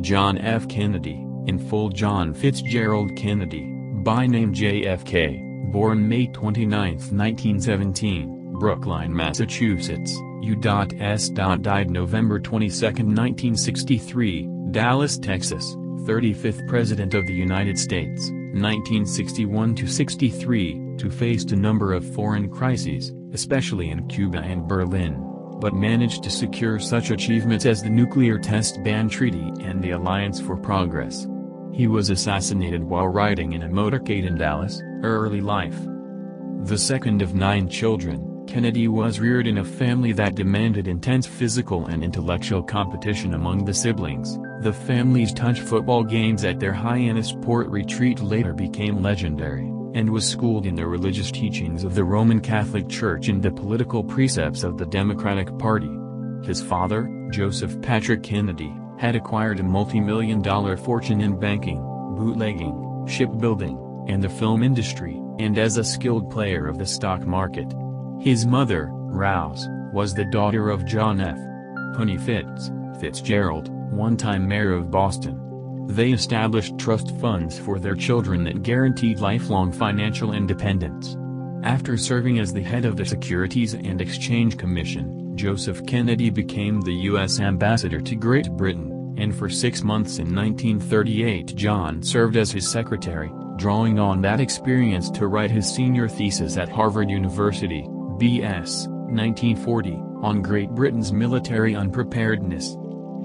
John F. Kennedy, in full John Fitzgerald Kennedy, by name JFK, born May 29, 1917, Brookline, Massachusetts, U.S. Died November 22, 1963, Dallas, Texas, 35th President of the United States, 1961–63, who faced a number of foreign crises, especially in Cuba and Berlin, but managed to secure such achievements as the Nuclear Test Ban Treaty and the Alliance for Progress. He was assassinated while riding in a motorcade in Dallas. Early life. The second of 9 children, Kennedy was reared in a family that demanded intense physical and intellectual competition among the siblings. The family's touch football games at their Hyannis Port retreat later became legendary, and was schooled in the religious teachings of the Roman Catholic Church and the political precepts of the Democratic Party. His father, Joseph Patrick Kennedy, had acquired a multi-million-dollar fortune in banking, bootlegging, shipbuilding, and the film industry, and as a skilled player of the stock market. His mother, Rouse, was the daughter of John F. Honey Fitz, Fitzgerald, one-time mayor of Boston. They established trust funds for their children that guaranteed lifelong financial independence. After serving as the head of the Securities and Exchange Commission, Joseph Kennedy became the U.S. ambassador to Great Britain, and for 6 months in 1938 John served as his secretary, drawing on that experience to write his senior thesis at Harvard University, B.S., 1940, on Great Britain's military unpreparedness.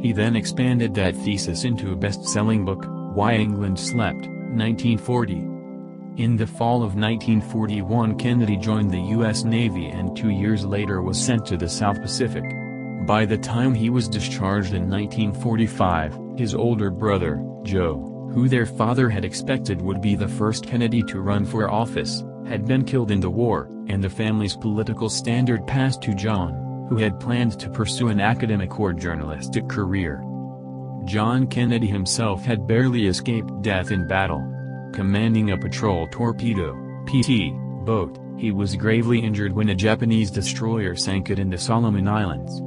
He then expanded that thesis into a best-selling book, Why England Slept, 1940. In the fall of 1941 Kennedy joined the U.S. Navy and 2 years later was sent to the South Pacific. By the time he was discharged in 1945, his older brother, Joe, who their father had expected would be the first Kennedy to run for office, had been killed in the war, and the family's political standard passed to John, who had planned to pursue an academic or journalistic career. John Kennedy himself had barely escaped death in battle. Commanding a patrol torpedo (PT) boat, he was gravely injured when a Japanese destroyer sank it in the Solomon Islands.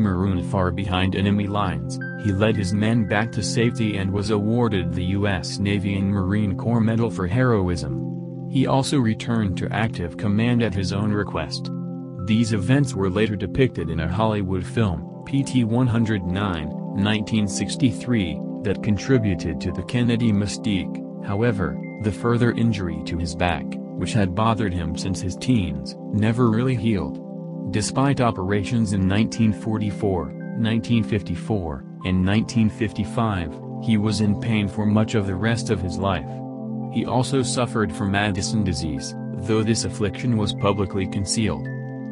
Marooned far behind enemy lines, he led his men back to safety and was awarded the U.S. Navy and Marine Corps Medal for heroism. He also returned to active command at his own request. These events were later depicted in a Hollywood film, PT 109, 1963, that contributed to the Kennedy mystique. However, the further injury to his back, which had bothered him since his teens, never really healed. Despite operations in 1944, 1954, and 1955, he was in pain for much of the rest of his life. He also suffered from Addison's disease, though this affliction was publicly concealed.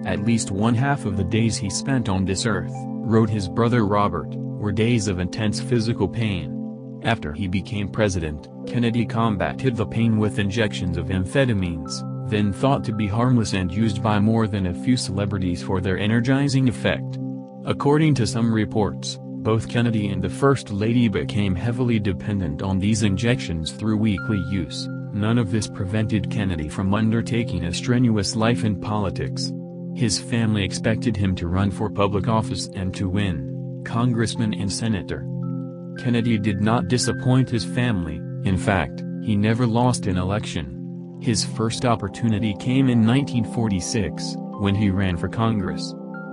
At least one half of the days he spent on this earth, wrote his brother Robert, were days of intense physical pain. After he became president, Kennedy combated the pain with injections of amphetamines, then thought to be harmless and used by more than a few celebrities for their energizing effect. According to some reports, both Kennedy and the First Lady became heavily dependent on these injections through weekly use. None of this prevented Kennedy from undertaking a strenuous life in politics. His family expected him to run for public office and to win, congressman and senator. Kennedy did not disappoint his family. In fact, he never lost an election. His first opportunity came in 1946, when he ran for Congress.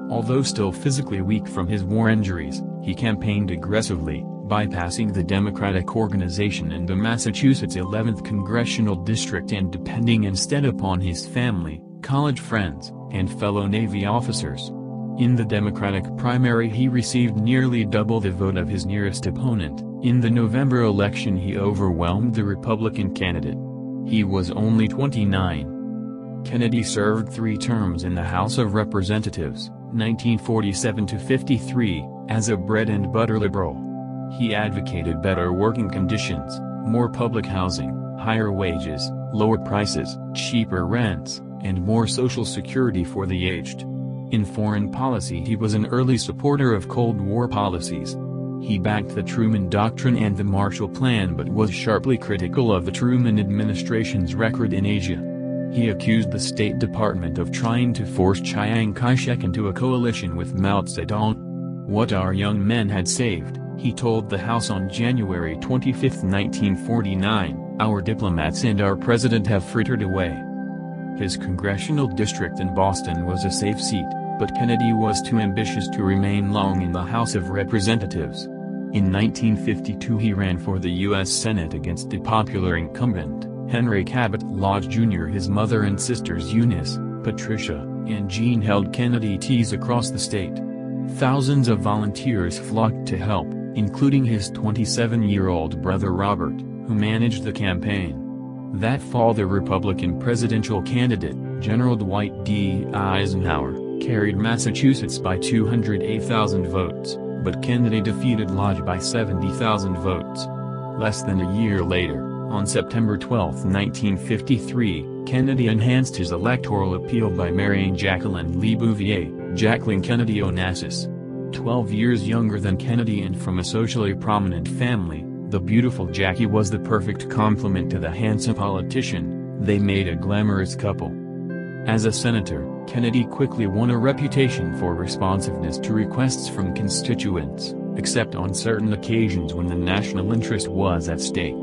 Although still physically weak from his war injuries, he campaigned aggressively, bypassing the Democratic organization in the Massachusetts 11th Congressional District and depending instead upon his family, college friends, and fellow Navy officers. In the Democratic primary he received nearly double the vote of his nearest opponent. In the November election he overwhelmed the Republican candidate. He was only 29. Kennedy served 3 terms in the House of Representatives, 1947–53, as a bread-and-butter liberal. He advocated better working conditions, more public housing, higher wages, lower prices, cheaper rents, and more social security for the aged. In foreign policy he was an early supporter of Cold War policies. He backed the Truman Doctrine and the Marshall Plan but was sharply critical of the Truman administration's record in Asia. He accused the State Department of trying to force Chiang Kai-shek into a coalition with Mao Zedong. What our young men had saved, he told the House on January 25, 1949, "Our diplomats and our president have frittered away." His congressional district in Boston was a safe seat, but Kennedy was too ambitious to remain long in the House of Representatives. In 1952 he ran for the U.S. Senate against the popular incumbent, Henry Cabot Lodge Jr. His mother and sisters Eunice, Patricia, and Jean held Kennedy teas across the state. Thousands of volunteers flocked to help, including his 27-year-old brother Robert, who managed the campaign. That fall the Republican presidential candidate, General Dwight D. Eisenhower, carried Massachusetts by 208,000 votes, but Kennedy defeated Lodge by 70,000 votes. Less than a year later, on September 12, 1953, Kennedy enhanced his electoral appeal by marrying Jacqueline Lee Bouvier, Jacqueline Kennedy Onassis. 12 years younger than Kennedy and from a socially prominent family, the beautiful Jackie was the perfect complement to the handsome politician. They made a glamorous couple. As a senator, Kennedy quickly won a reputation for responsiveness to requests from constituents, except on certain occasions when the national interest was at stake.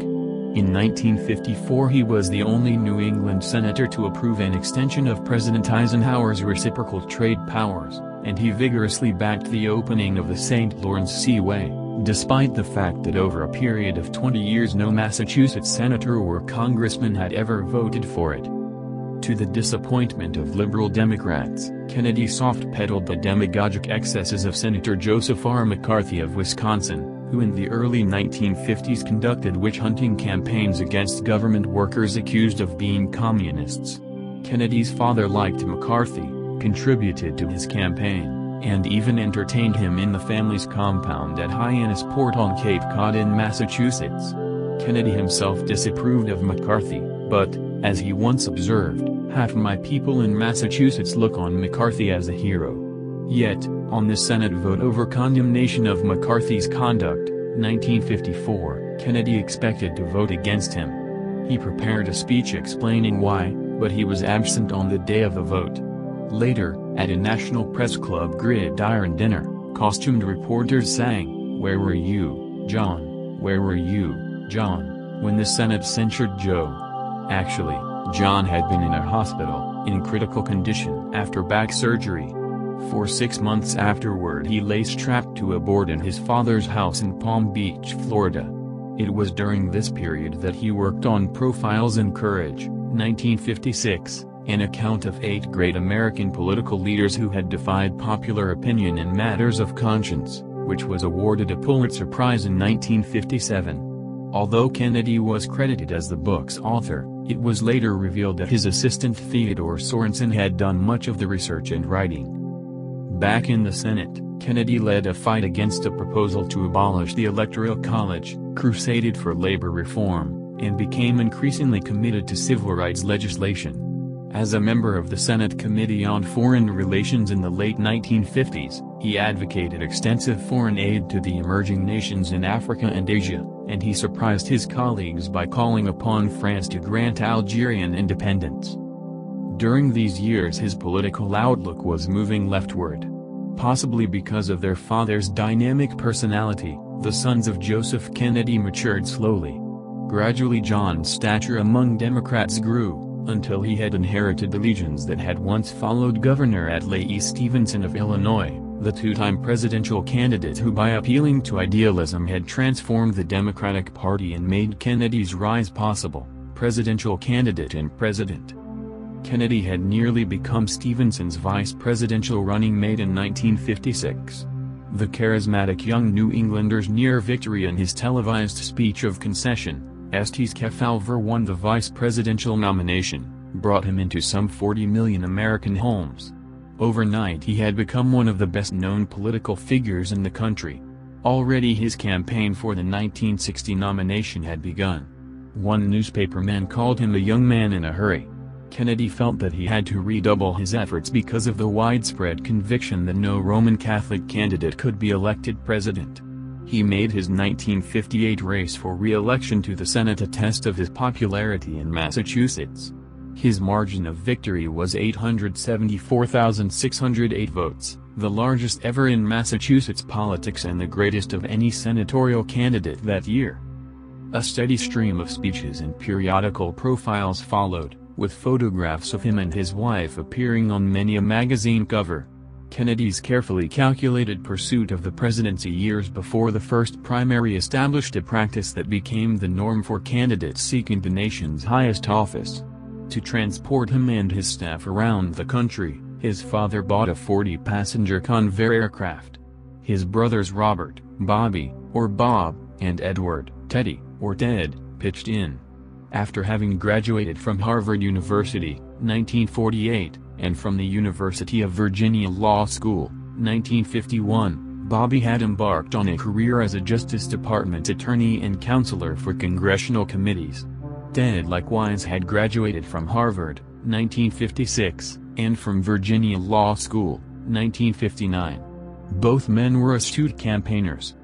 In 1954 he was the only New England senator to approve an extension of President Eisenhower's reciprocal trade powers, and he vigorously backed the opening of the St. Lawrence Seaway, despite the fact that over a period of 20 years no Massachusetts senator or congressman had ever voted for it. To the disappointment of liberal Democrats, Kennedy soft-pedaled the demagogic excesses of Senator Joseph R. McCarthy of Wisconsin, who in the early 1950s conducted witch-hunting campaigns against government workers accused of being communists. Kennedy's father liked McCarthy, contributed to his campaign, and even entertained him in the family's compound at Hyannis Port on Cape Cod in Massachusetts. Kennedy himself disapproved of McCarthy, but, as he once observed, "Half my people in Massachusetts look on McCarthy as a hero." Yet, on the Senate vote over condemnation of McCarthy's conduct, 1954, Kennedy expected to vote against him. He prepared a speech explaining why, but he was absent on the day of the vote. Later, at a National Press Club gridiron dinner, costumed reporters sang, "Where were you, John? Where were you, John?" when the Senate censured Joe. Actually, John had been in a hospital, in critical condition after back surgery. For 6 months afterward he lay strapped to a board in his father's house in Palm Beach, Florida. It was during this period that he worked on Profiles in Courage, 1956. An account of 8 great American political leaders who had defied popular opinion in matters of conscience, which was awarded a Pulitzer Prize in 1957. Although Kennedy was credited as the book's author, it was later revealed that his assistant Theodore Sorensen had done much of the research and writing. Back in the Senate, Kennedy led a fight against a proposal to abolish the Electoral College, crusaded for labor reform, and became increasingly committed to civil rights legislation. As a member of the Senate Committee on Foreign Relations in the late 1950s, he advocated extensive foreign aid to the emerging nations in Africa and Asia, and he surprised his colleagues by calling upon France to grant Algerian independence. During these years his political outlook was moving leftward. Possibly because of their father's dynamic personality, the sons of Joseph Kennedy matured slowly. Gradually John's stature among Democrats grew, until he had inherited the legions that had once followed Governor Adlai Stevenson of Illinois, the two-time presidential candidate who by appealing to idealism had transformed the Democratic Party and made Kennedy's rise possible, presidential candidate and president. Kennedy had nearly become Stevenson's vice presidential running mate in 1956. The charismatic young New Englander's near victory in his televised speech of concession, Estes Kefauver won the vice presidential nomination, brought him into some 40 million American homes. Overnight he had become one of the best-known political figures in the country. Already his campaign for the 1960 nomination had begun. One newspaperman called him a young man in a hurry. Kennedy felt that he had to redouble his efforts because of the widespread conviction that no Roman Catholic candidate could be elected president. He made his 1958 race for re-election to the Senate a test of his popularity in Massachusetts. His margin of victory was 874,608 votes, the largest ever in Massachusetts politics and the greatest of any senatorial candidate that year. A steady stream of speeches and periodical profiles followed, with photographs of him and his wife appearing on many a magazine cover. Kennedy's carefully calculated pursuit of the presidency years before the first primary established a practice that became the norm for candidates seeking the nation's highest office. To transport him and his staff around the country, his father bought a 40-passenger Convair aircraft. His brothers Robert, Bobby, or Bob, and Edward, Teddy, or Ted, pitched in. After having graduated from Harvard University, 1948, and from the University of Virginia Law School, 1951, Bobby had embarked on a career as a Justice Department attorney and counselor for congressional committees. Ted likewise had graduated from Harvard, 1956, and from Virginia Law School, 1959. Both men were astute campaigners.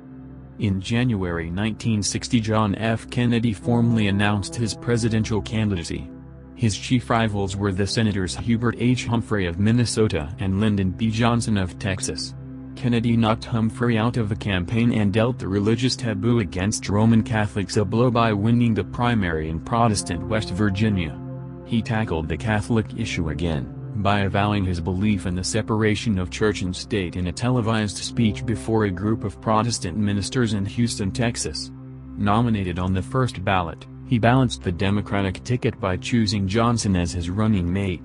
In January 1960, John F. Kennedy formally announced his presidential candidacy. His chief rivals were the Senators Hubert H. Humphrey of Minnesota and Lyndon B. Johnson of Texas. Kennedy knocked Humphrey out of the campaign and dealt the religious taboo against Roman Catholics a blow by winning the primary in Protestant West Virginia. He tackled the Catholic issue again, by avowing his belief in the separation of church and state in a televised speech before a group of Protestant ministers in Houston, Texas. Nominated on the first ballot, he balanced the Democratic ticket by choosing Johnson as his running mate.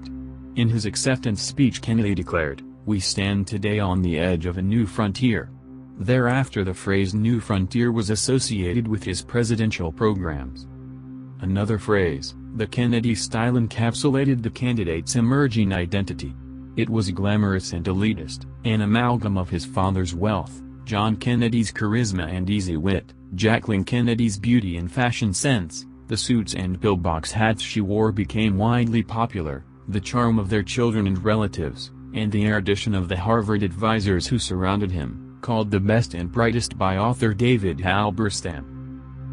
In his acceptance speech, Kennedy declared, "We stand today on the edge of a new frontier." Thereafter, the phrase "new frontier" was associated with his presidential programs. Another phrase, the Kennedy style, encapsulated the candidate's emerging identity. It was glamorous and elitist, an amalgam of his father's wealth, John Kennedy's charisma and easy wit, Jacqueline Kennedy's beauty and fashion sense, the suits and pillbox hats she wore became widely popular, the charm of their children and relatives, and the erudition of the Harvard advisors who surrounded him, called the best and brightest by author David Halberstam.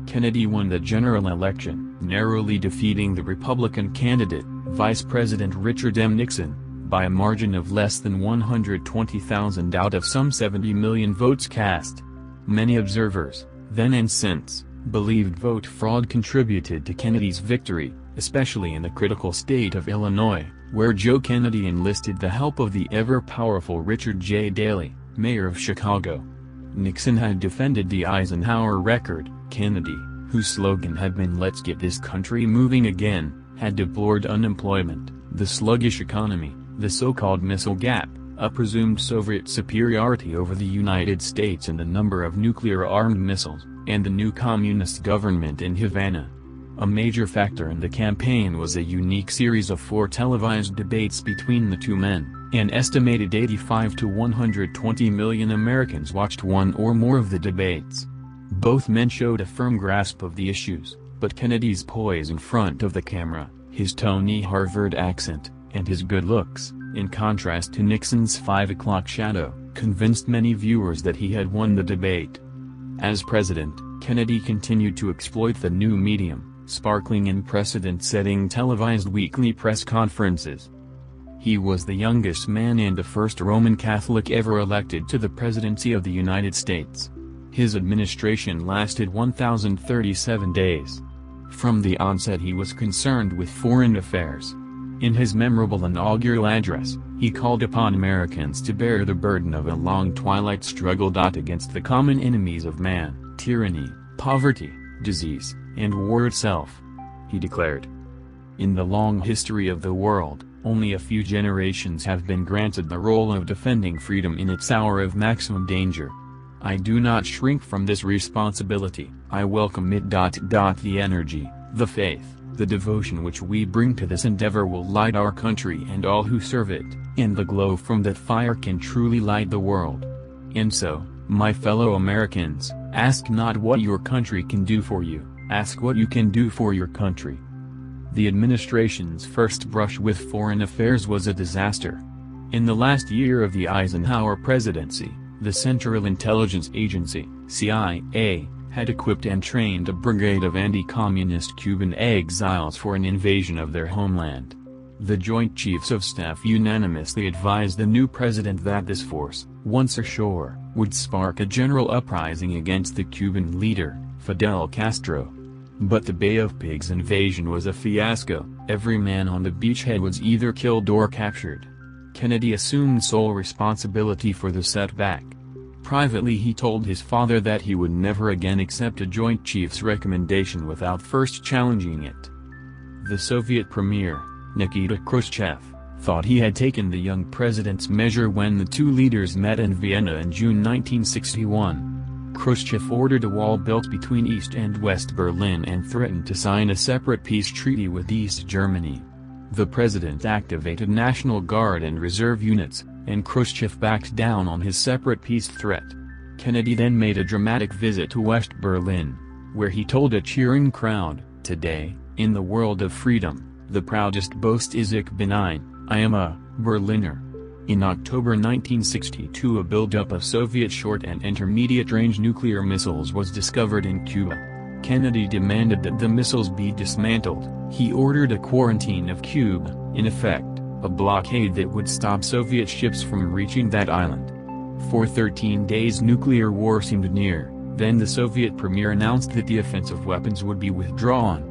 Kennedy won the general election, narrowly defeating the Republican candidate, Vice President Richard M. Nixon, by a margin of less than 120,000 out of some 70 million votes cast. Many observers, then and since, believed vote fraud contributed to Kennedy's victory, especially in the critical state of Illinois, where Joe Kennedy enlisted the help of the ever-powerful Richard J. Daley, mayor of Chicago. Nixon had defended the Eisenhower record. Kennedy, whose slogan had been "Let's get this country moving again," had deplored unemployment, the sluggish economy, the so-called missile gap, a presumed Soviet superiority over the United States in the number of nuclear-armed missiles, and the new communist government in Havana. A major factor in the campaign was a unique series of four televised debates between the two men. An estimated 85 to 120 million Americans watched one or more of the debates. Both men showed a firm grasp of the issues, but Kennedy's poise in front of the camera, his Tony Harvard accent, and his good looks, in contrast to Nixon's 5 o'clock shadow, convinced many viewers that he had won the debate. As president, Kennedy continued to exploit the new medium, sparkling in precedent-setting televised weekly press conferences. He was the youngest man and the first Roman Catholic ever elected to the presidency of the United States. His administration lasted 1,037 days. From the onset, he was concerned with foreign affairs. In his memorable inaugural address, he called upon Americans to bear the burden of a long twilight struggle against the common enemies of man, tyranny, poverty, disease, and war itself. He declared, "In the long history of the world, only a few generations have been granted the role of defending freedom in its hour of maximum danger. I do not shrink from this responsibility. I welcome it. The energy, the faith, the devotion which we bring to this endeavor will light our country and all who serve it, and the glow from that fire can truly light the world. And so, my fellow Americans, ask not what your country can do for you, ask what you can do for your country." The administration's first brush with foreign affairs was a disaster. In the last year of the Eisenhower presidency, the Central Intelligence Agency (CIA) had equipped and trained a brigade of anti-communist Cuban exiles for an invasion of their homeland. The Joint Chiefs of Staff unanimously advised the new president that this force, once ashore, would spark a general uprising against the Cuban leader, Fidel Castro. But the Bay of Pigs invasion was a fiasco. Every man on the beachhead was either killed or captured. Kennedy assumed sole responsibility for the setback. Privately, he told his father that he would never again accept a Joint Chiefs recommendation without first challenging it. The Soviet premier, Nikita Khrushchev, thought he had taken the young president's measure when the two leaders met in Vienna in June 1961. Khrushchev ordered a wall built between East and West Berlin and threatened to sign a separate peace treaty with East Germany. The president activated National Guard and reserve units, and Khrushchev backed down on his separate peace threat. Kennedy then made a dramatic visit to West Berlin, where he told a cheering crowd, "Today, in the world of freedom, the proudest boast is ich bin ein, I am a, Berliner." In October 1962, a buildup of Soviet short and intermediate-range nuclear missiles was discovered in Cuba. Kennedy demanded that the missiles be dismantled. He ordered a quarantine of Cuba, in effect, a blockade that would stop Soviet ships from reaching that island. For 13 days nuclear war seemed near, then the Soviet premier announced that the offensive weapons would be withdrawn.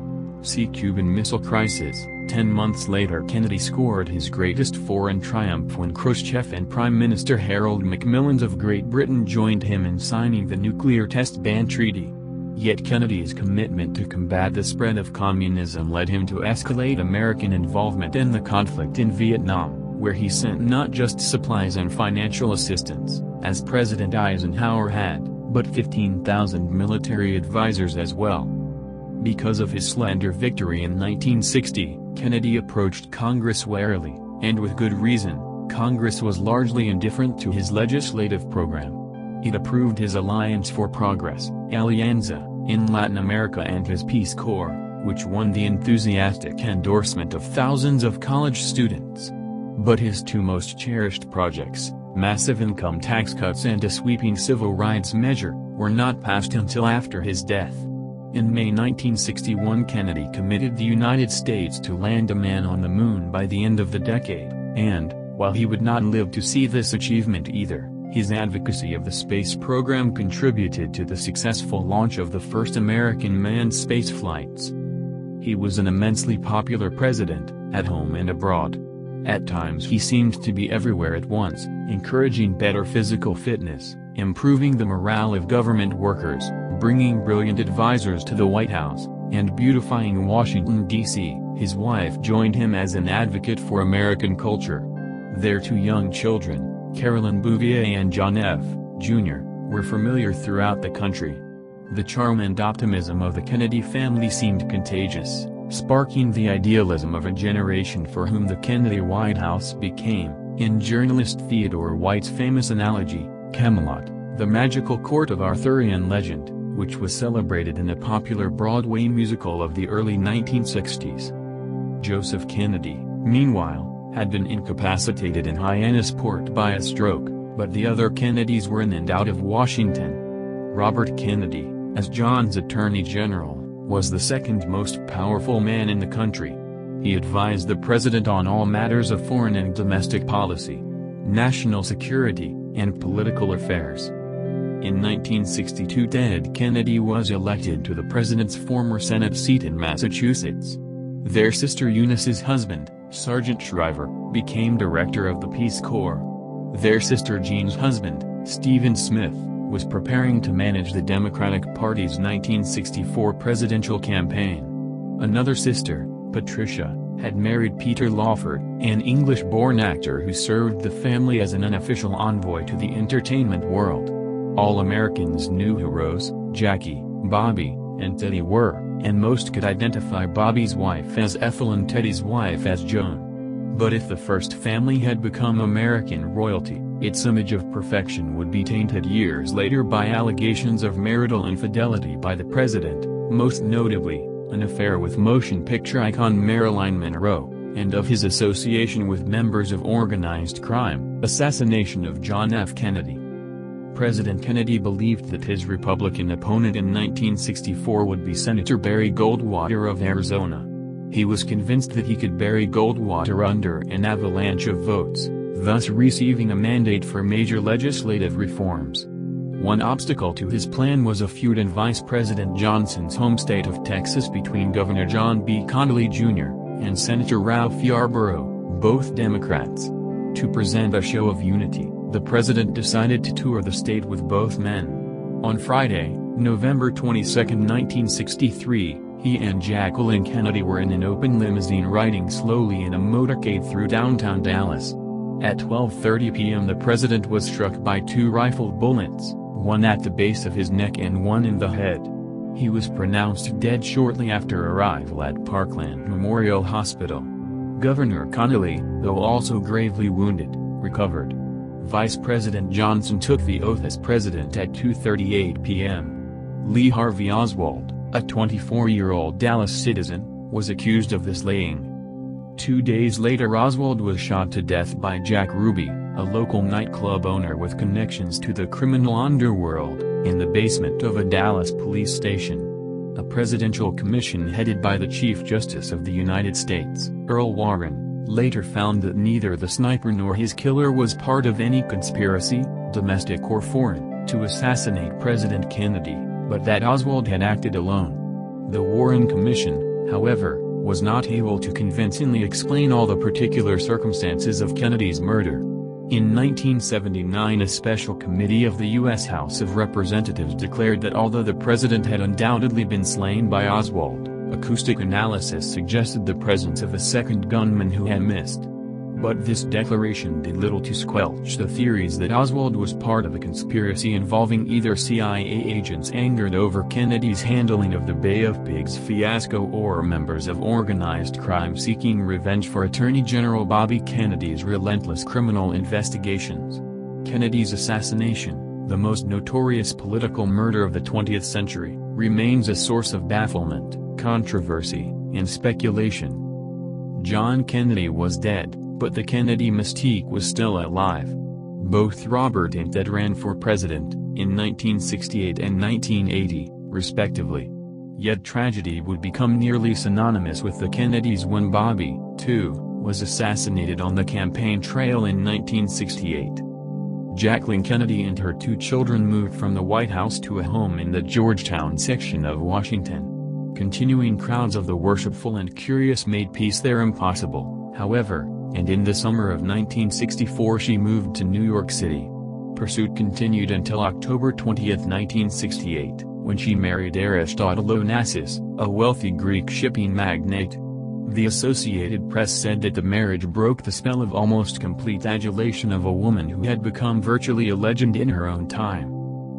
See Cuban Missile Crisis. 10 months later, Kennedy scored his greatest foreign triumph when Khrushchev and Prime Minister Harold Macmillan of Great Britain joined him in signing the Nuclear Test Ban Treaty. Yet Kennedy's commitment to combat the spread of communism led him to escalate American involvement in the conflict in Vietnam, where he sent not just supplies and financial assistance, as President Eisenhower had, but 15,000 military advisors as well. Because of his slender victory in 1960, Kennedy approached Congress warily, and with good reason. Congress was largely indifferent to his legislative program. It approved his Alliance for Progress, Alianza, in Latin America and his Peace Corps, which won the enthusiastic endorsement of thousands of college students. But his two most cherished projects, massive income tax cuts and a sweeping civil rights measure, were not passed until after his death. In May 1961, Kennedy committed the United States to land a man on the moon by the end of the decade, and, while he would not live to see this achievement either, his advocacy of the space program contributed to the successful launch of the first American manned space flights. He was an immensely popular president, at home and abroad. At times he seemed to be everywhere at once, encouraging better physical fitness, improving the morale of government workers, bringing brilliant advisors to the White House, and beautifying Washington, D.C. His wife joined him as an advocate for American culture. Their two young children, Carolyn Bouvier and John F. Jr., were familiar throughout the country. The charm and optimism of the Kennedy family seemed contagious, sparking the idealism of a generation for whom the Kennedy White House became, in journalist Theodore White's famous analogy, Camelot, the magical court of Arthurian legend, which was celebrated in a popular Broadway musical of the early 1960s. Joseph Kennedy, meanwhile, had been incapacitated in Hyannis Port by a stroke, but the other Kennedys were in and out of Washington. Robert Kennedy, as John's Attorney General, was the second most powerful man in the country. He advised the president on all matters of foreign and domestic policy, national security, and political affairs. In 1962, Ted Kennedy was elected to the president's former Senate seat in Massachusetts. Their sister Eunice's husband, Sergeant Shriver, became director of the Peace Corps. Their sister Jean's husband, Stephen Smith, was preparing to manage the Democratic Party's 1964 presidential campaign. Another sister, Patricia, had married Peter Lawford, an English-born actor who served the family as an unofficial envoy to the entertainment world. All Americans knew who Rose, Jackie, Bobby, and Teddy were, and most could identify Bobby's wife as Ethel and Teddy's wife as Joan. But if the first family had become American royalty, its image of perfection would be tainted years later by allegations of marital infidelity by the president, most notably, an affair with motion picture icon Marilyn Monroe, and of his association with members of organized crime. Assassination of John F. Kennedy. President Kennedy believed that his Republican opponent in 1964 would be Senator Barry Goldwater of Arizona. He was convinced that he could bury Goldwater under an avalanche of votes, thus receiving a mandate for major legislative reforms. One obstacle to his plan was a feud in Vice President Johnson's home state of Texas between Governor John B. Connally, Jr., and Senator Ralph Yarborough, both Democrats. To present a show of unity, the president decided to tour the state with both men. On Friday, November 22, 1963, he and Jacqueline Kennedy were in an open limousine riding slowly in a motorcade through downtown Dallas. At 12:30 p.m. the president was struck by two rifle bullets, one at the base of his neck and one in the head. He was pronounced dead shortly after arrival at Parkland Memorial Hospital. Governor Connally, though also gravely wounded, recovered. Vice President Johnson took the oath as president at 2:38 p.m. Lee Harvey Oswald, a 24-year-old Dallas citizen, was accused of the slaying. 2 days later Oswald was shot to death by Jack Ruby, a local nightclub owner with connections to the criminal underworld, in the basement of a Dallas police station. A presidential commission headed by the Chief Justice of the United States, Earl Warren, later found that neither the sniper nor his killer was part of any conspiracy, domestic or foreign, to assassinate President Kennedy, but that Oswald had acted alone. The Warren Commission, however, was not able to convincingly explain all the particular circumstances of Kennedy's murder. In 1979 a special committee of the U.S. House of Representatives declared that although the president had undoubtedly been slain by Oswald, acoustic analysis suggested the presence of a second gunman who had missed. But this declaration did little to squelch the theories that Oswald was part of a conspiracy involving either CIA agents angered over Kennedy's handling of the Bay of Pigs fiasco or members of organized crime seeking revenge for Attorney General Bobby Kennedy's relentless criminal investigations. Kennedy's assassination, the most notorious political murder of the 20th century, remains a source of bafflement, controversy, and speculation. John Kennedy was dead, but the Kennedy mystique was still alive. Both Robert and Ted ran for president, in 1968 and 1980, respectively. Yet tragedy would become nearly synonymous with the Kennedys when Bobby, too, was assassinated on the campaign trail in 1968. Jacqueline Kennedy and her two children moved from the White House to a home in the Georgetown section of Washington. Continuing crowds of the worshipful and curious made peace there impossible, however, and in the summer of 1964 she moved to New York City. Pursuit continued until October 20, 1968, when she married Aristotle Onassis, a wealthy Greek shipping magnate. The Associated Press said that the marriage broke the spell of almost complete adulation of a woman who had become virtually a legend in her own time.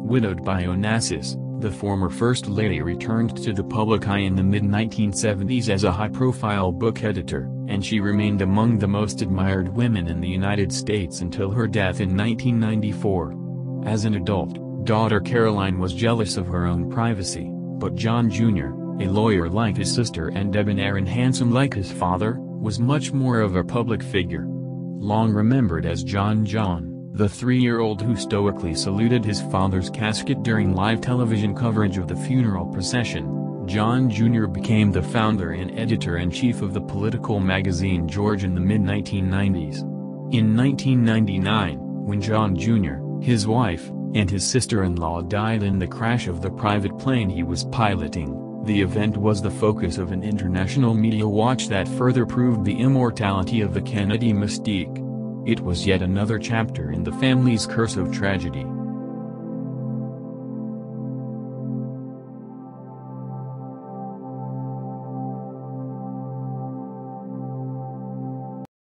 Widowed by Onassis, the former First Lady returned to the public eye in the mid-1970s as a high-profile book editor, and she remained among the most admired women in the United States until her death in 1994. As an adult, daughter Caroline was jealous of her own privacy, but John Jr., a lawyer like his sister and debonair and handsome like his father, was much more of a public figure. Long remembered as John, the three-year-old who stoically saluted his father's casket during live television coverage of the funeral procession, John Jr. became the founder and editor-in-chief of the political magazine George in the mid-1990s. In 1999, when John Jr., his wife, and his sister-in-law died in the crash of the private plane he was piloting, the event was the focus of an international media watch that further proved the immortality of the Kennedy mystique. It was yet another chapter in the family's curse of tragedy.